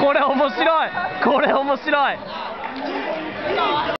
これ面白い、これ面白い。